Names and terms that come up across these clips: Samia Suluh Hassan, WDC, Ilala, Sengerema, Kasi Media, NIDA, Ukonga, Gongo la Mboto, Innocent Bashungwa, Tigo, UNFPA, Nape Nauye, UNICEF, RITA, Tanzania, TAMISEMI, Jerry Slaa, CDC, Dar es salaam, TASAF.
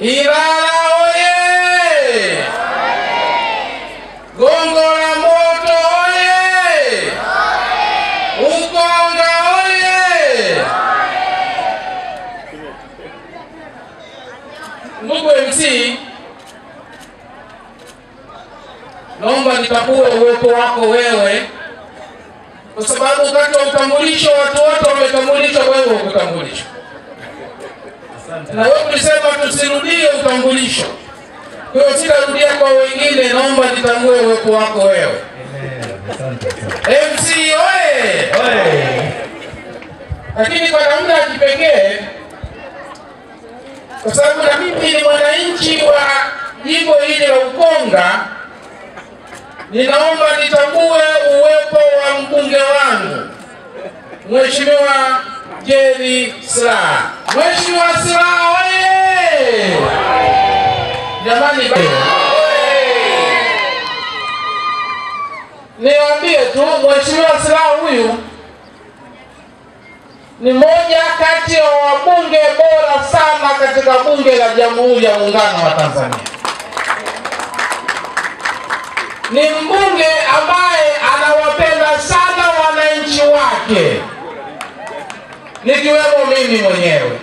Ilala oye! Gongo la moto oye! Ukonga oye! Mungu MC, naomba nitambue uwepo wako wewe, kwa sababu wakati wa utambulisho watu wote wametambulishwa, wewe ukutambulishwa. Na wewe ulisema tusirudie utambulisho. Kwa hiyo sitarudia kwa wengine, naomba nitambue uwepo wako wewe. MC oye! Lakini kwa namna ya kipekee, kwa sababu na mimi ni mwananchi wa jimbo hili la Ukonga, ninaomba nitambue uwepo wa mbunge wangu, Mheshimiwa Jerry Slaa. Mheshimiwa Slaa oye! Jamani oye! Niambie tu, Mheshimiwa Slaa huyu ni mmoja kati ya wabunge bora sana katika bunge la Jamhuri ya Muungano wa Tanzania. Ni mbunge ambaye anawapenda sana wananchi wake, nikiwemo mimi mwenyewe.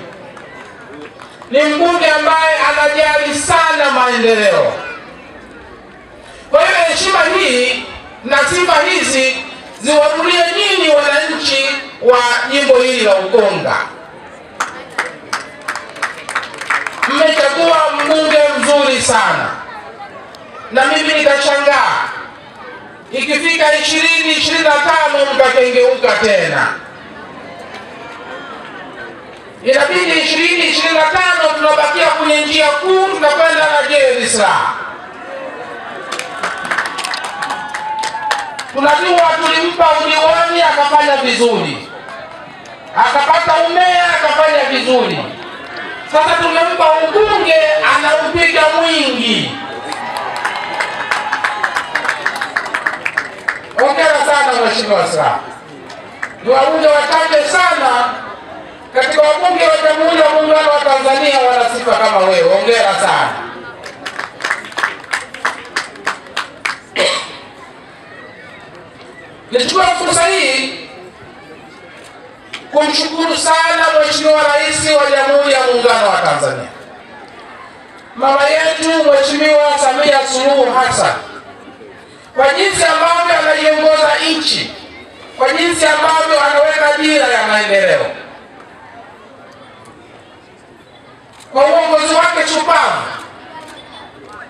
Ni mbunge ambaye anajali sana maendeleo. Kwa hiyo heshima hii na sifa hizi ziwarudie nyinyi wananchi wa jimbo hili la Ukonga. Mmechagua mbunge mzuri sana. Na mimi nikashangaa, ikifika 2025 mkakengeuka tena. Inabidi 2025 tunabakia kwenye njia kuu, tunakwenda na Jerry Slaa. Tunajua tulimpa udiwani akafanya vizuri, akapata umea akafanya vizuri. Sasa tumempa ubunge anaupiga mwingi. Hongera sana Mheshimiwa Slaa. Ni wabunge wachache sana katika wabunge wa Jamhuri ya Muungano wa Tanzania wana sifa kama wewe. Hongera sana. Nichukua fursa hii kumshukuru sana Mheshimiwa Rais wa Jamhuri ya Muungano wa Tanzania, mama yetu Mheshimiwa Samia Suluh Hassan, kwa jinsi ambavyo anaiongoza nchi, kwa jinsi ambavyo anaweka dira ya maendeleo. Kwa uongozi wake shupavu,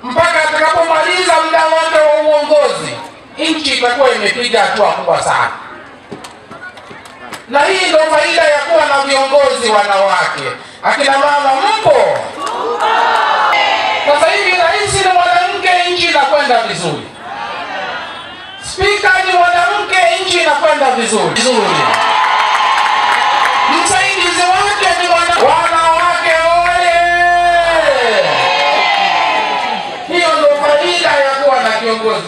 mpaka atakapomaliza muda wake wa uongozi, nchi itakuwa imepiga hatua kubwa sana. Na hii ndio faida ya kuwa na viongozi wanawake. Akina mama mpo? Sasa hivi rais ni mwanamke, nchi inakwenda vizuri. Spika ni mwanamke, nchi inakwenda vizuri. Msaidizi wake ni mwanamke. Wanawake oye! Hiyo ndio faida ya kuwa na kiongozi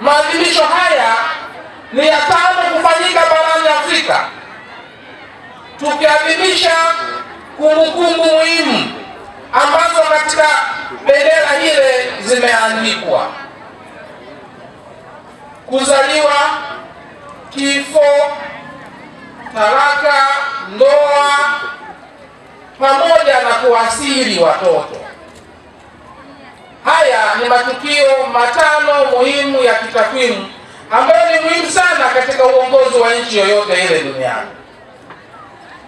Maadhimisho haya ni ya 5 kufanyika barani Afrika, tukiadhimisha kumbukumbu muhimu ambazo katika bendera ile zimeandikwa: kuzaliwa, kifo, talaka, ndoa, pamoja na kuasili watoto. Haya ni matukio 5 muhimu ya kitakwimu ambayo ni muhimu sana katika uongozi wa nchi yoyote ile duniani.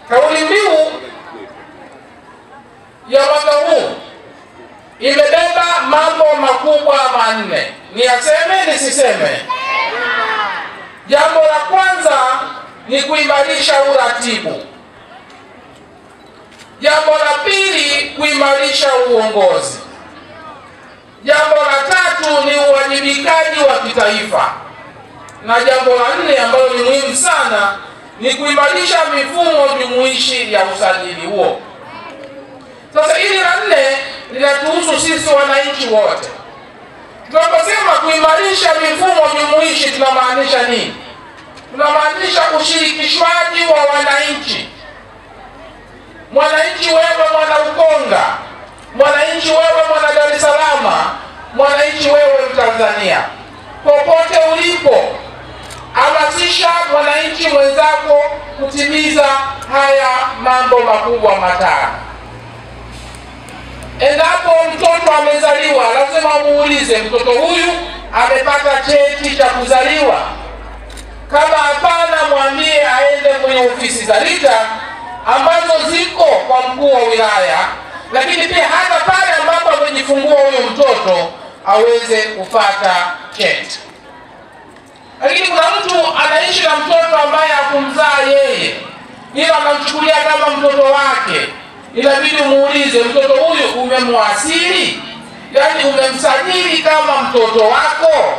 Kauli mbiu ya mwaka huu imebeba mambo makubwa 4. Niyaseme nisiseme? Jambo la kwanza ni kuimarisha uratibu. Jambo la pili kuimarisha uongozi. Jambo la tatu ni uwajibikaji wa kitaifa. Na jambo la nne ambalo ni muhimu sana ni kuimarisha mifumo jumuishi ya usajili huo. Sasa hili la nne linatuhusu sisi wananchi wote. Tunaposema kuimarisha mifumo jumuishi tunamaanisha nini? Tunamaanisha ushirikishwaji wa wananchi. Mwananchi wewe mwana Ukonga, mwananchi wewe mwana Dar es Salaam, mwananchi wewe Mtanzania, popote ulipo, hamasisha mwananchi wenzako kutimiza haya mambo makubwa matano. Endapo mtoto amezaliwa, lazima muulize mtoto huyu amepata cheti cha kuzaliwa. Kama hapana, mwambie aende kwenye ofisi za RITA ambazo ziko kwa mkuu wa wilaya, lakini pia hata pale ambapo amejifungua huyo mtoto aweze kupata cheti. Lakini kuna mtu anaishi na mtoto ambaye hakumzaa yeye, ila anamchukulia kama mtoto wake. Inabidi muulize mtoto huyu umemwasili, yani umemsajili kama mtoto wako,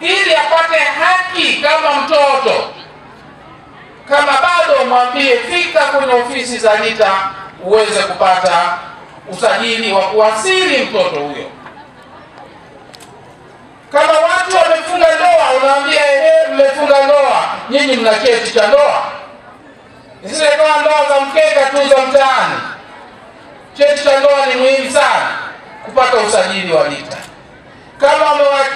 ili apate haki kama mtoto. Kama bado, mwambie fika kwenye ofisi za RITA uweze kupata usajili wa kuasili mtoto huyo. Kama watu wamefunga ndoa, unaambia ehe, mmefunga ndoa, nyinyi mna cheti cha ndoa. Nisije kwa ndoa za mkeka tu za mtaani. Cheti cha ndoa ni muhimu sana kupata usajili wa RITA. Kama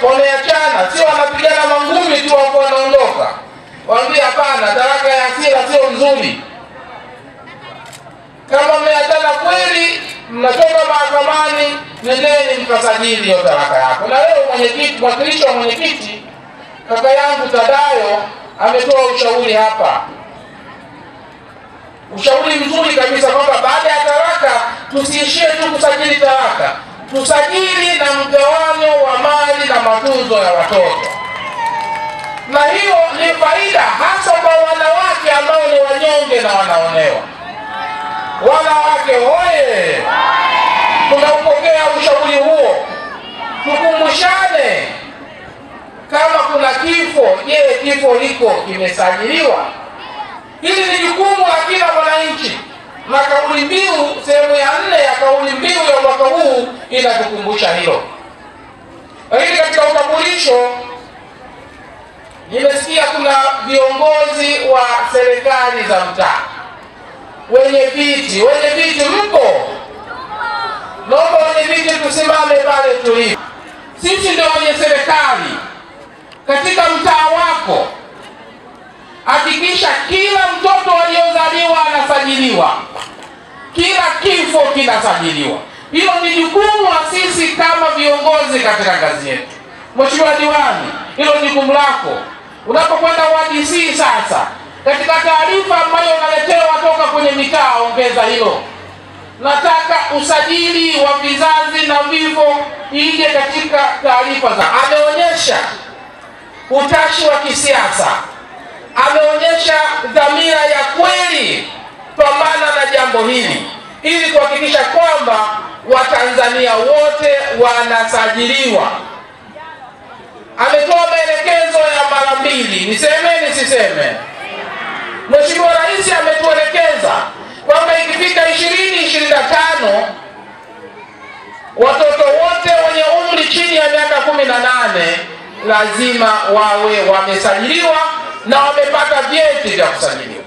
wameachana, sio wanapigana mangumi tu wako wanaondoka. Waambie hapana, talaka ya hasira sio nzuri. Kama mmeachana kweli, mnatoka mahakamani, nendeni mkasajili hiyo talaka yako. Na leo mwenyekiti, mwakilishi wa mwenyekiti, kaka yangu Tadayo ametoa ushauri hapa. Ushauri mzuri kabisa kwamba baada ya talaka tusiishie tu kusajili talaka. Tusajili na mgawanyo wa mali na matunzo ya watoto. Na hiyo ni faida hasa kwa wanawake ambao ni wanyonge na wanaonewa. Wanawake hoye! Tunaupokea ushauri huo. Tukumbushane kama kuna kifo, je, kifo liko kimesajiliwa? Hili ni jukumu la kila mwananchi. Na kauli mbiu sehemu ya 4 ya kauli mbiu ya mwaka huu inatukumbusha hilo. Lakini katika utambulisho nimesikia kuna viongozi wa serikali za mtaa, wenye viti mko. Naomba wenye viti tusimame pale tulipo. Sisi ndio wenye serikali katika mtaa wako. Hakikisha kila mtoto aliyozaliwa anasajiliwa. Kila kifo kinasajiliwa. Hiyo ni jukumu sisi kama viongozi katika kazi yetu. Mheshimiwa Diwani, hilo ni jukumu lako. Unapokwenda WDC sasa, katika taarifa ambayo unaletewa kutoka kwenye mitaa ongeza hilo. Nataka usajili wa vizazi na vifo ije katika taarifa za. Ameonyesha utashi wa kisiasa. Ameonyesha dhamira ya kweli pambana na jambo hili ili kuhakikisha kwamba Watanzania wote wanasajiliwa. Ametoa maelekezo ya mara 2, nisemeni siseme. Mheshimiwa Rais ametuelekeza kwamba ikifika 2025 watoto wote wenye umri chini ya miaka 18 lazima wawe wamesajiliwa na wamepata vyeti vya kusajiliwa.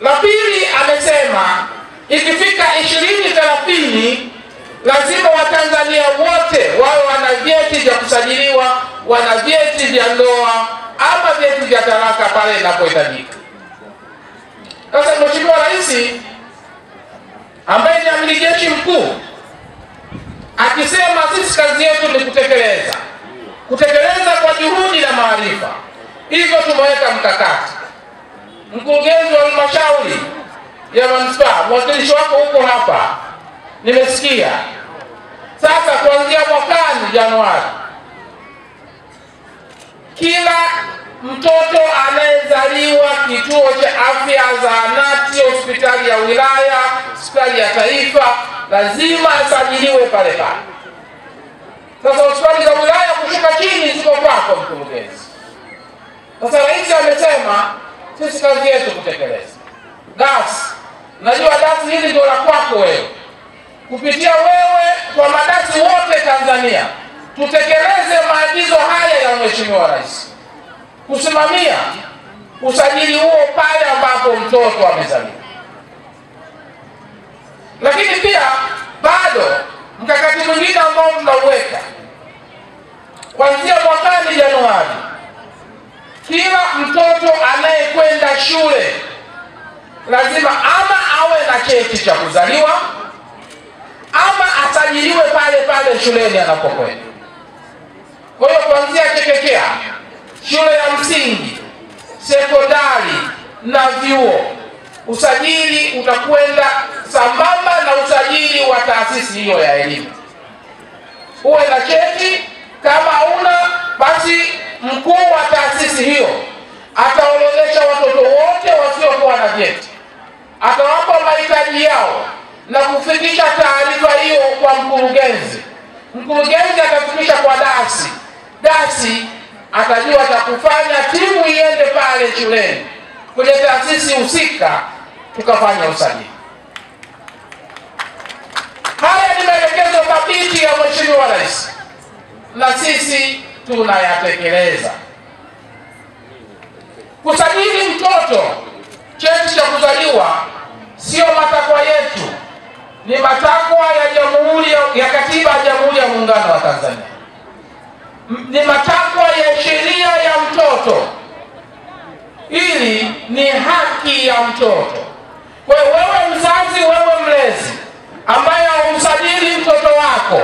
La pili amesema ikifika 2030 lazima Watanzania wote wawe wana vyeti vya kusajiliwa, wana vyeti vya ndoa ama vyeti vya talaka pale inapohitajika. Sasa Mheshimiwa Rais ambaye ni Amiri Jeshi Mkuu akisema sisi kazi yetu ni kutekeleza kwa juhudi na maarifa, hivyo tumeweka mkakati. Mkurugenzi wa halmashauri ya manispaa, mwakilishi wako huko hapa, nimesikia. Sasa kuanzia mwakani Januari, kila mtoto anayezaliwa kituo cha afya, zahanati, hospitali ya wilaya, hospitali ya taifa, lazima asajiliwe pale pale. Sasa hospitali za wilaya kushuka chini ziko kwako mkurugenzi. Sasa Rais amesema sisi kazi yetu kutekeleza. Das, najua das hili ndio la kwako wewe. Kupitia wewe kwa madasi wote Tanzania, tutekeleze maagizo haya ya Mheshimiwa Rais. Kusimamia usajili huo pale ambapo mtoto amezaliwa. Lakini pia bado mkakati mwingine ambao tunauweka kuanzia mwakani Januari, kila mtoto anayekwenda shule lazima ama awe na cheti cha kuzaliwa ama asajiliwe pale pale shuleni anapokwenda. Kwa hiyo kuanzia chekechea, shule ya msingi, sekondari na vyuo, usajili utakwenda sambamba na usajili wa taasisi hiyo ya elimu. Uwe na cheti, kama una basi mkuu wa taasisi hiyo ataorodhesha watoto wote wasiokuwa na cheti, atawapa mahitaji yao na kufikisha taarifa hiyo kwa mkurugenzi. Mkurugenzi atafikisha kwa dasi. Dasi atajua cha kufanya, timu iende pale shuleni kwenye taasisi husika tukafanya usajili. Haya ni maelekezo thabiti ya Mheshimiwa Rais na sisi tunayatekeleza. Kusajili mtoto cheti cha kuzaliwa sio matakwa yetu, ni matakwa ya Jamhuri ya Katiba ya Jamhuri ya Muungano wa Tanzania. Ni matakwa ya sheria ya mtoto. Ili ni haki ya mtoto. Kwa wewe mzazi, wewe mlezi ambaye umsajili mtoto wako,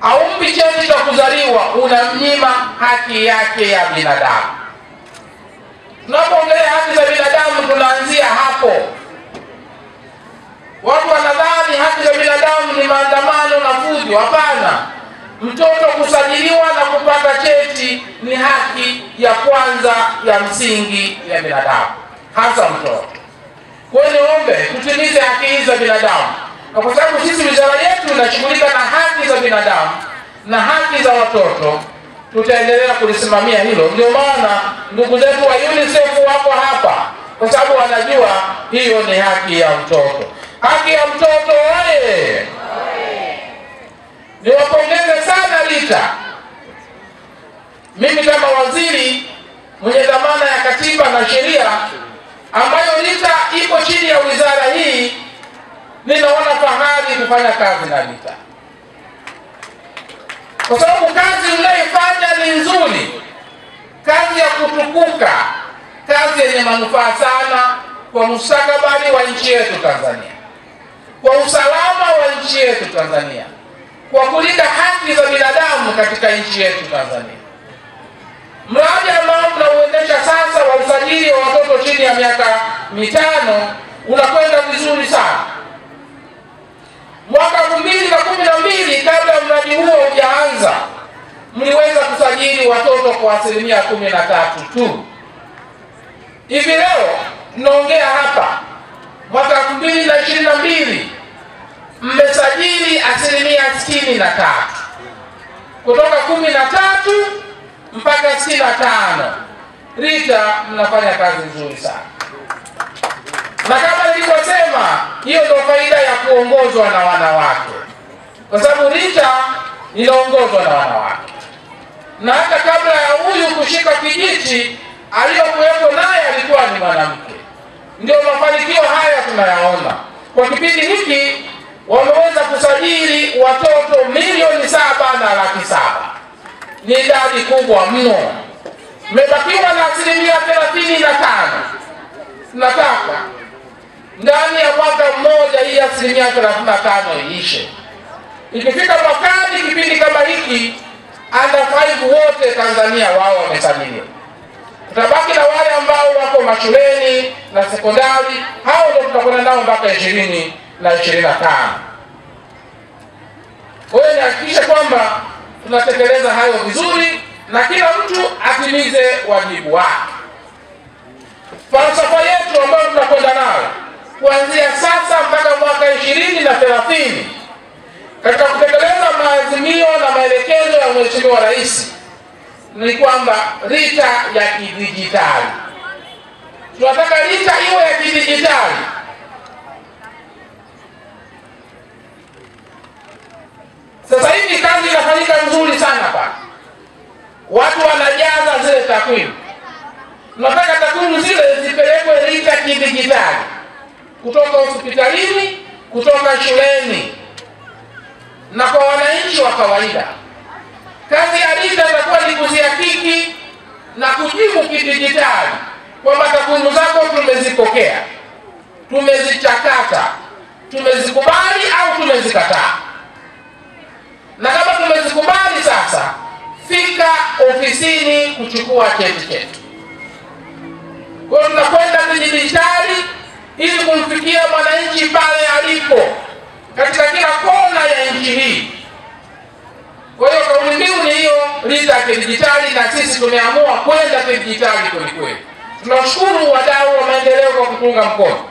aumpi cheti cha kuzaliwa, unamnyima haki yake ya binadamu. Tunapoongelea haki za binadamu tunaanzia hapo. Watu wanadhani haki za binadamu ni maandamano na fujo. Hapana. Mtoto kusajiliwa na kupata cheti ni haki ya kwanza ya msingi ya binadamu, hasa mtoto. Kwa hiyo niombe tutimize haki hizo za binadamu. Na kwa sababu sisi wizara yetu inashughulika na haki za binadamu na haki za watoto, tutaendelea kulisimamia hilo. Ndio maana ndugu zetu wa UNICEF wako hapa, kwa sababu wanajua hiyo ni haki ya mtoto. Haki ya mtoto oye! Niwapongeze sana RITA. Mimi kama waziri mwenye dhamana ya katiba na sheria, ambayo RITA iko chini ya wizara hii, ninaona fahari kufanya kazi na RITA. Kwa sababu kazi mnayoifanya ni nzuri, kazi ya kutukuka, kazi yenye manufaa sana kwa mustakabali wa nchi yetu Tanzania, kwa usalama wa nchi yetu Tanzania, kwa kulinda haki za binadamu katika nchi yetu Tanzania. Mradi ambao tunauendesha sasa wa usajili wa watoto chini ya miaka 5 unakwenda vizuri sana. Mwaka 2012 kabla mradi huo hujaanza, mliweza kusajili watoto kwa 13% tu. Hivi leo tunaongea hapa mwaka 2022 mmesajili 63%, kutoka 13 mpaka 65. RITA mnafanya kazi nzuri sana. Na kama nilivyosema, hiyo ndio faida ya kuongozwa na wanawake, kwa sababu RITA inaongozwa na wanawake. Na hata kabla ya huyu kushika kijiti, aliyokuwepo naye alikuwa ni mwanamke. Ndio mafanikio haya tunayaona. Kwa kipindi hiki wameweza kusajili watoto milioni 7.7. Ni idadi kubwa mno. Mmebakiwa na 35%. Nataka ndani ya mwaka mmoja hii 35% iishe. Ikifika mwakani kipindi kama hiki, under 5 wote Tanzania wao wamesajiliwa. Tutabaki na wale ambao wako mashuleni na sekondari, hao ndio tutakwenda nao mpaka 2025. Kwa hiyo nihakikishe kwamba tunatekeleza hayo vizuri na kila mtu atimize wajibu wake. Falsafa yetu ambayo tunakwenda nayo kuanzia sasa mpaka mwaka 2030 katika kutekeleza maazimio na maelekezo ya Mheshimiwa Rais ni kwamba RITA ya kidijitali. Tunataka RITA iwe ya kidijitali. Sasa hivi kazi inafanyika nzuri sana hapa. Watu wanajaza zile takwimu. Tunataka takwimu zile zipelekwe RITA kidijitali. Kutoka hospitalini, kutoka shuleni. Na kwa wananchi wa kawaida. Kazi ya RITA itakuwa ni kuzihakiki na kujibu kidijitali kwamba takwimu zako tumezipokea, tumezichakata, tumezikubali au tumezikataa. Na kama tumezikubali sasa, fika ofisini kuchukua cheti chetu. Kwa tunakwenda kidijitali ili kumfikia mwananchi pale alipo katika kila kona ya nchi hii. Kwa hiyo kauli mbiu ni hiyo, RITA kidijitali, na sisi tumeamua kwenda kidijitali kweli kweli. Tunashukuru wadau wa maendeleo kwa kutunga mkono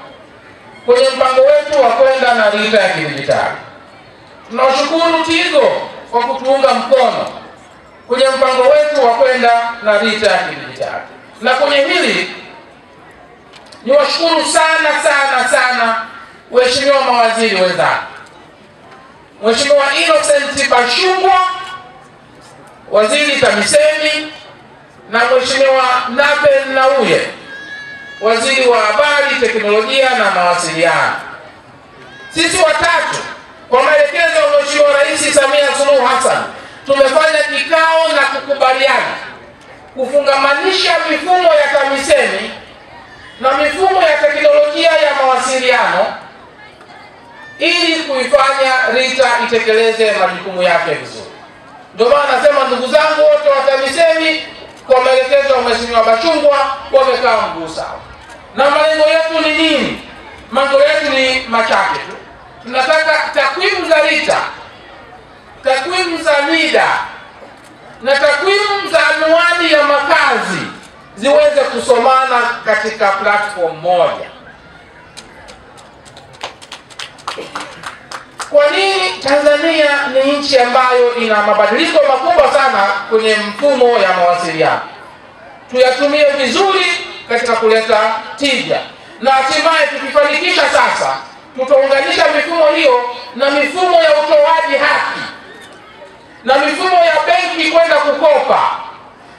kwenye mpango wetu wa kwenda na RITA ya kidijitali. Tunashukuru Tigo kwa kutunga mkono kwenye mpango wetu wa kwenda na RITA ya kidijitali. Na kwenye hili niwashukuru sana waheshimiwa mawaziri wenzangu. Mheshimiwa Innocent Bashungwa, waziri TAMISEMI, na Mheshimiwa Nape Nauye, waziri wa habari, teknolojia na mawasiliano. Sisi watatu kwa maelekezo ya Mheshimiwa Rais Samia Suluh Hassan tumefanya kikao na kukubaliana kufungamanisha mifumo ya TAMISEMI na mifumo ya teknolojia ya mawasiliano ili kuifanya RITA itekeleze majukumu yake vizuri. Ndio maana nasema ndugu zangu wote wa TAMISEMI kwa maelekezo ya Mheshimiwa Bashungwa wamekaa mguu sawa. Na malengo yetu ni nini? Malengo yetu ni machache tu. Tunataka takwimu za RITA, takwimu za NIDA na takwimu za anwani ya makazi ziweze kusomana katika platform moja. Kwa nini Tanzania ni nchi ambayo ina mabadiliko makubwa sana kwenye mfumo ya mawasiliano? Tuyatumie vizuri katika kuleta tija. Na hatimaye tukifanikisha sasa, tutaunganisha mifumo hiyo na mifumo ya utoaji haki, na mifumo ya benki kwenda kukopa,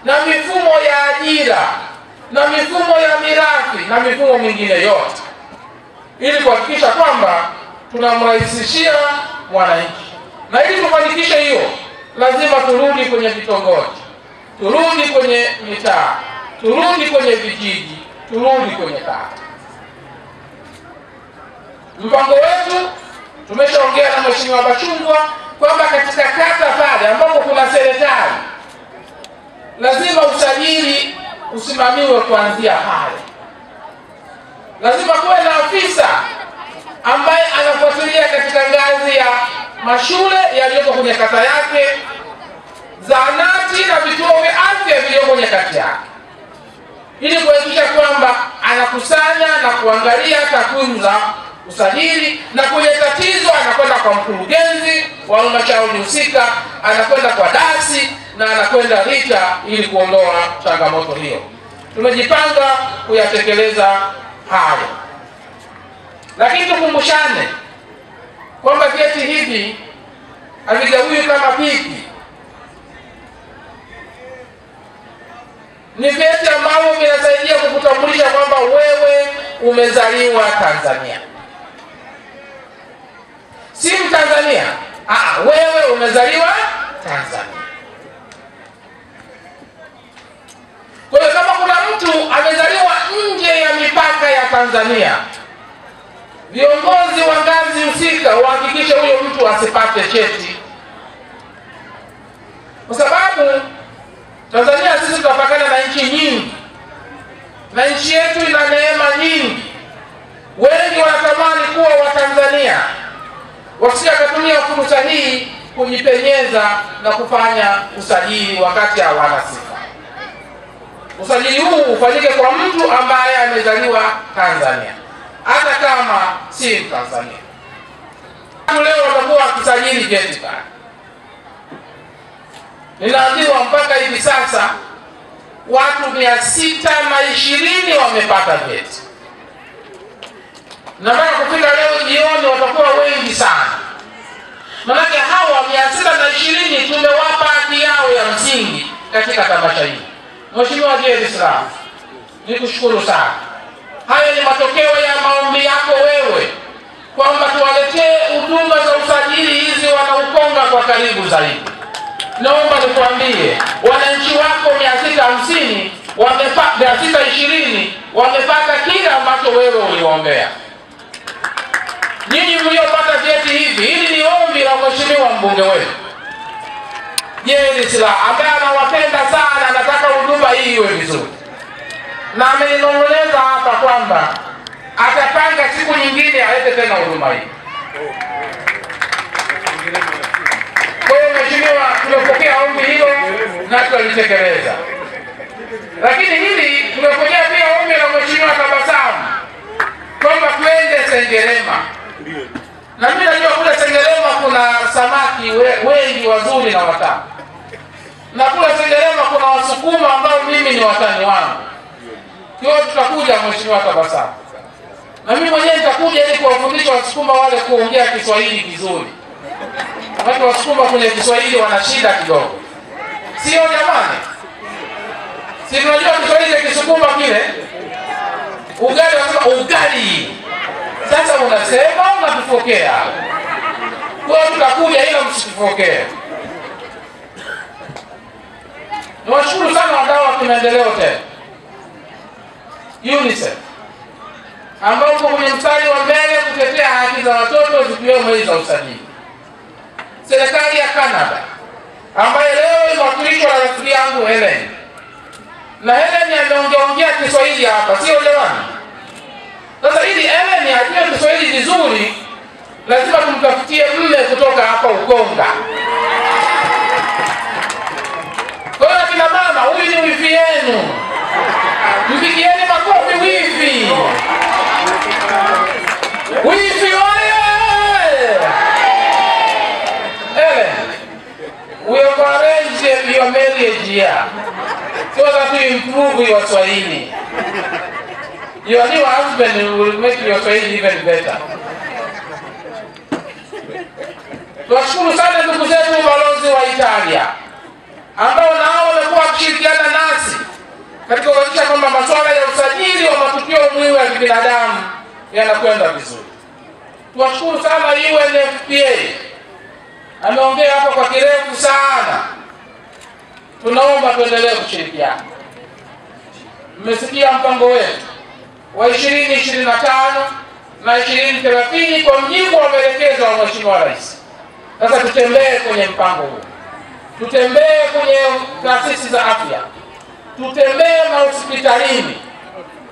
na mifumo ya ajira, na mifumo ya mirathi, na mifumo mingine yote, ili kuhakikisha kwamba tunamrahisishia mwananchi. Na ili tufanikishe hiyo, lazima turudi kwenye vitongoji, turudi kwenye mitaa, turudi kwenye vijiji, turudi kwenye kata. Mpango wetu tumeshaongea na Mheshimiwa Bashungwa kwamba katika kata pale ambapo kuna serikali lazima usajili usimamiwe kuanzia pale. Lazima kuwe na afisa ambaye anafuatilia katika ngazi ya mashule yaliyoko kwenye kata yake, zahanati na vituo vya afya vilivyo kwenye kata yake, ili kuhakikisha kwamba anakusanya na kuangalia takwimu za usajili, na kwenye tatizo anakwenda kwa mkurugenzi wa halmashauri husika, anakwenda kwa dasi na anakwenda RITA ili kuondoa changamoto hiyo. Tumejipanga kuyatekeleza hayo. Lakini tukumbushane kwamba vyeti hivi havigawiwi kama pipi. Ni vyeti ambavyo vinasaidia kukutambulisha kwamba wewe umezaliwa Tanzania. Si Mtanzania, wewe umezaliwa Tanzania. Kwa hiyo kama kuna mtu amezaliwa nje ya mipaka ya Tanzania, viongozi wa ngazi husika uhakikishe huyo mtu asipate cheti. Kwa sababu Tanzania sisi tunapakana na nchi nyingi. Na nchi yetu ina neema nyingi. Wengi wanatamani kuwa wa Tanzania. Wasije kutumia fursa hii kujipenyeza na kufanya usajili wakati hawana sifa. Usajili huu ufanyike kwa mtu ambaye amezaliwa Tanzania, hata kama si Tanzania. Leo watakuwa kusajili vyeti pale. Ninaambiwa mpaka hivi sasa watu 620 wamepata vyeti. Na mpaka kufika leo jioni watakuwa wengi sana. Maana hawa 620 tumewapa haki yao ya msingi katika tamasha hili. Mheshimiwa Jerry Slaa, nikushukuru sana. Haya ni matokeo ya maombi yako wewe kwamba tuwaletee huduma za usajili hizi wanaukonga kwa karibu zaidi. Naomba nikuambie wananchi wako 650 wamepata 620 wamepata kila ambacho wewe uliombea. Nyinyi mliopata vyeti hivi, hili ni ombi la mheshimiwa mbunge wetu Jerry Slaa ambaye anawapenda sana, anataka huduma hii iwe vizuri. Na ameniongeleza hapa kwamba atapanga siku nyingine alete tena huduma hii. Kwa hiyo mheshimiwa, tumepokea ombi hilo na tutalitekeleza. Lakini hili tumepokea pia ombi la mheshimiwa Tabasamu kwamba tuende Sengerema. Na mimi najua kule Sengerema kuna samaki wengi wazuri na watamu. Na kule Sengerema kuna Wasukuma ambao mimi ni watani wangu. Kwa hiyo tutakuja mheshimiwa Tabasamu. Na mimi mwenyewe nitakuja ili kuwafundisha Wasukuma wale kuongea Kiswahili kizuri. Watu Wasukuma kwenye Kiswahili wana shida kidogo. Sio jamani? Si unajua Kiswahili cha Kisukuma kile? Ugali wasema ugali. Sasa unasema unatufokea. Kwa hiyo tutakuja ila msitufokee. Niwashukuru sana wadau wa kimaendeleo tena. UNICEF ambao kwenye mstari wa mbele kutetea haki za watoto zikiwemo hizo za usajili. Serikali ya Canada ambayo leo imewakilishwa na rafiki yangu Helen. Na Helen ameongea Kiswahili hapa, sio jamani? Sasa ili Helen ajue Kiswahili vizuri, lazima tumtafutie mume kutoka hapa Ukonga. Kwa hiyo kina mama, huyu ni wifi yenu. Mpigieni makofi wifi. Wifi your marriage here so that you improve your Swahili. Your new husband will make your Swahili even better. Tunashukuru sana ndugu zetu balozi wa Italia ambao nao wamekuwa wakishirikiana nasi katika kuhakikisha kwamba masuala ya usajili wa matukio muhimu ya binadamu yanakwenda vizuri. Tunashukuru sana UNFPA. Ameongea hapa kwa kirefu sana. Tunaomba tuendelee kushirikiana. Mmesikia mpango wetu wa 2025 na 2030 kwa mujibu wa maelekezo ya Mheshimiwa Rais. Sasa tutembee kwenye mpango huu. Tutembee kwenye taasisi za afya. Tutembee mahospitalini.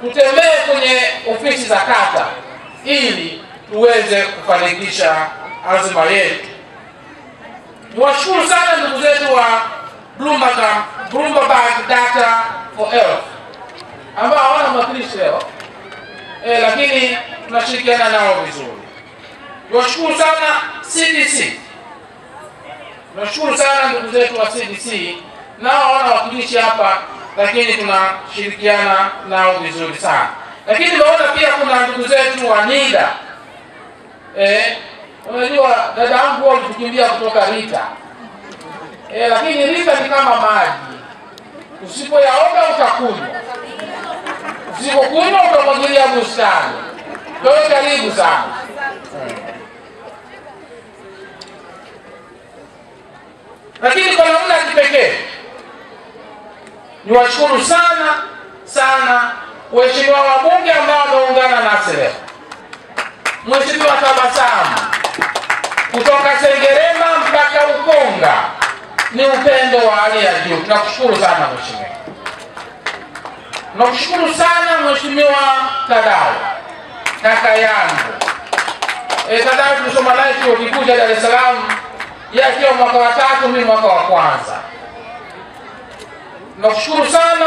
Tutembee kwenye ofisi za kata ili tuweze kufanikisha azma yetu. Niwashukuru sana ndugu zetu wa Blumberg data for health ambao hawana mwakilishi leo, lakini tunashirikiana nao vizuri. Niwashukuru sana CDC. Niwashukuru sana ndugu zetu wa CDC, nao hawana wakilishi hapa, lakini tunashirikiana nao vizuri sana. Lakini naona pia kuna ndugu zetu wa NIDA. Unajua dada yangu alikimbia kutoka RITA. Lakini RITA ni kama maji. Usipoyaona utakunywa. Usipokunywa utamwagilia bustani. Kwa hiyo karibu sana. Lakini kwa namna ya kipekee niwashukuru sana sana waheshimiwa wabunge ambao wameungana nasi leo. Mheshimiwa Tabasamu kutoka Sengerema mpaka Ukonga ni upendo wa hali ya juu. Tunakushukuru sana mheshimiwa. Tunakushukuru sana mheshimiwa Tadao, kaka yangu. Tadao tumesoma naye chuo kikuu cha Dar es Salaam ya hiyo mwaka wa tatu, mimi mwaka wa kwanza. Nakushukuru sana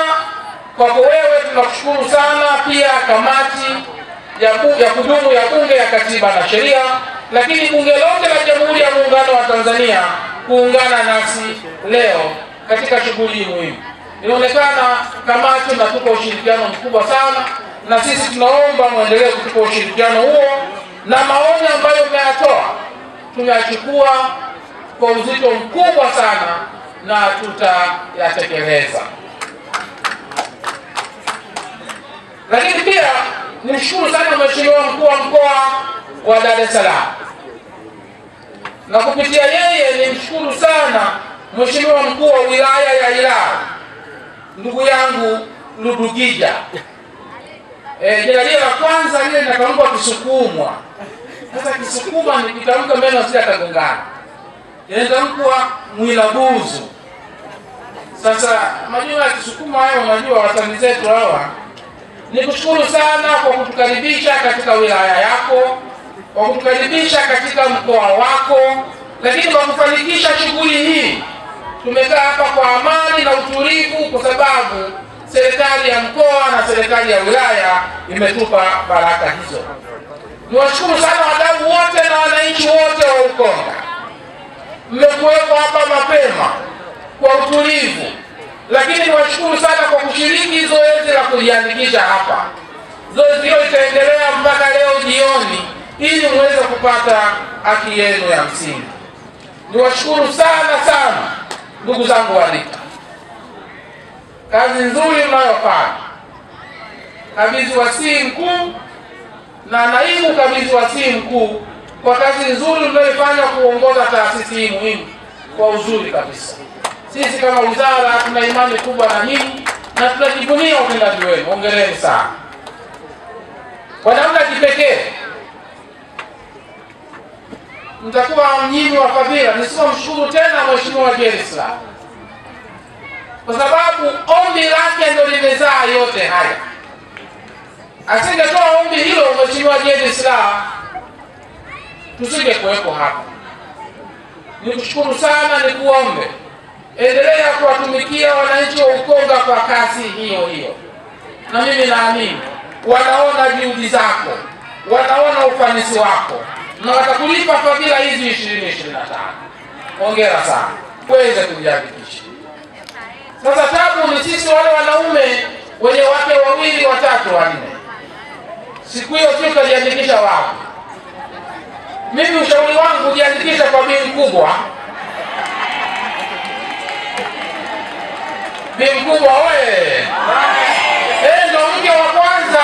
kwako wewe, tunakushukuru sana pia kamati ya kudumu ya Bunge ya Katiba na Sheria, lakini Bunge lote la Jamhuri ya Muungano wa Tanzania kuungana nasi leo katika shughuli muhimu. Inaonekana kamati mnatupa ushirikiano mkubwa sana, na sisi tunaomba muendelee kutupa ushirikiano huo, na maoni ambayo mmeyatoa tunachukua kwa uzito mkubwa sana na tutayatekeleza. Lakini pia nimshukuru sana Mheshimiwa Mkuu wa Mkoa wa Dar es Salaam, na kupitia yeye nimshukuru sana Mheshimiwa Mkuu wa Wilaya ya Ilala, ndugu yangu Ludugija. Jina lile la kwanza lile nitatamka Kisukumwa. Sasa Kisukuma nikitamka meno sija kagongana. Nitatamka Mwilabuzu. Sasa majina ya Kisukuma hayo unajua wasanii zetu hawa. Nikushukuru sana kwa kutukaribisha katika wilaya yako, kwa kutukaribisha katika mkoa wako, lakini kwa kufanikisha shughuli hii. Tumekaa hapa kwa amani na utulivu kwa sababu serikali ya mkoa na serikali ya wilaya imetupa baraka hizo. Niwashukuru sana wadau wote na wananchi wote wa Ukonga. Mmekuwepo hapa mapema kwa utulivu. Lakini niwashukuru sana kwa kushiriki zoezi la kujiandikisha hapa. Zoezi hilo litaendelea mpaka leo jioni ili muweze kupata haki yenu ya msingi. Niwashukuru sana sana ndugu zangu wa RITA. Kazi nzuri mnayofanya. Kabizi Waziri Mkuu na naibu kabizi Waziri Mkuu kwa kazi nzuri mnayofanya kuongoza taasisi hii muhimu kwa uzuri kabisa. Sisi kama wizara tuna imani kubwa na nyinyi na tunajivunia utendaji wenu. Hongereni sana. Kwa namna kipekee mtakuwa mnyinyi wa fadhila. Nisimshukuru tena Mheshimiwa Jerry Slaa, kwa sababu ombi lake ndio limezaa yote haya. Asingetoa ombi hilo Mheshimiwa Jerry Slaa, tusingekuwepo hapa. Nikushukuru sana, nikuombe endelea kuwatumikia wananchi wa Ukonga kwa kasi hiyo hiyo. Na mimi naamini wanaona juhudi zako, wanaona ufanisi wako, na watakulipa fadhila hizi 2025. Hongera sana. Uweze kujiandikisha. Sasa tabu ni sisi wale wanaume wenye wake wawili watatu wanne. Siku hiyo sio kujiandikisha wapi. Mimi ushauri wangu jiandikisha kwa bei kubwa. Bei kubwa wewe. Ndio mke wa kwanza.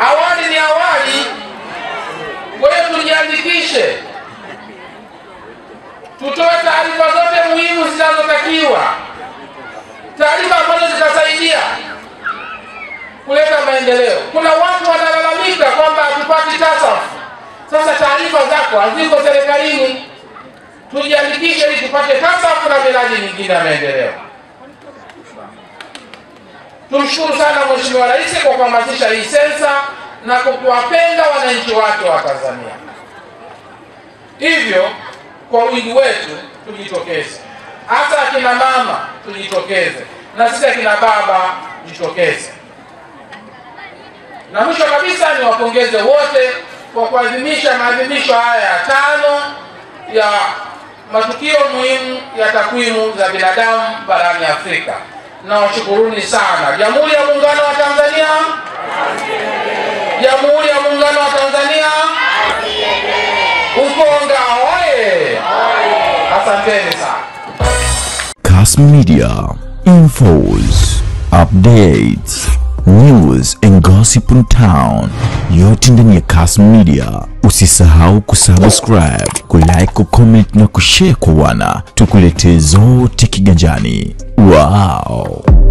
Awali ni awali. Wewe tujiandikishe. Tutoe taarifa zote muhimu zinazotakiwa. Taarifa ambazo zitasaidia kuleta maendeleo. Kuna watu wanalalamika kwamba hatupati TASAF. Sasa taarifa zako haziko serikalini. Tujiandikishe ili tupate TASAF na miradi mingine ya maendeleo. Tumshukuru sana Mheshimiwa Rais kwa kuhamasisha hii sensa na kuwapenda wananchi wake wa Tanzania. Hivyo kwa wingi wetu tujitokeze. Hata akina mama tujitokeze, na sisi akina baba tujitokeze. Na mwisho kabisa niwapongeze wote kwa kuadhimisha maadhimisho haya ya 5 ya matukio muhimu ya takwimu za binadamu barani Afrika. Na washukuruni sana Jamhuri ya Muungano wa Tanzania. Jamhuri ya Muungano wa Tanzania. Ukonga oye! Asanteni sana. Kasi Media infos, updates, news and gossip in town. Yote ndani ya Kasi Media. Usisahau kusubscribe, kulike, kucomment na kushare kwa wana. Tukuletee zote kiganjani. Wow.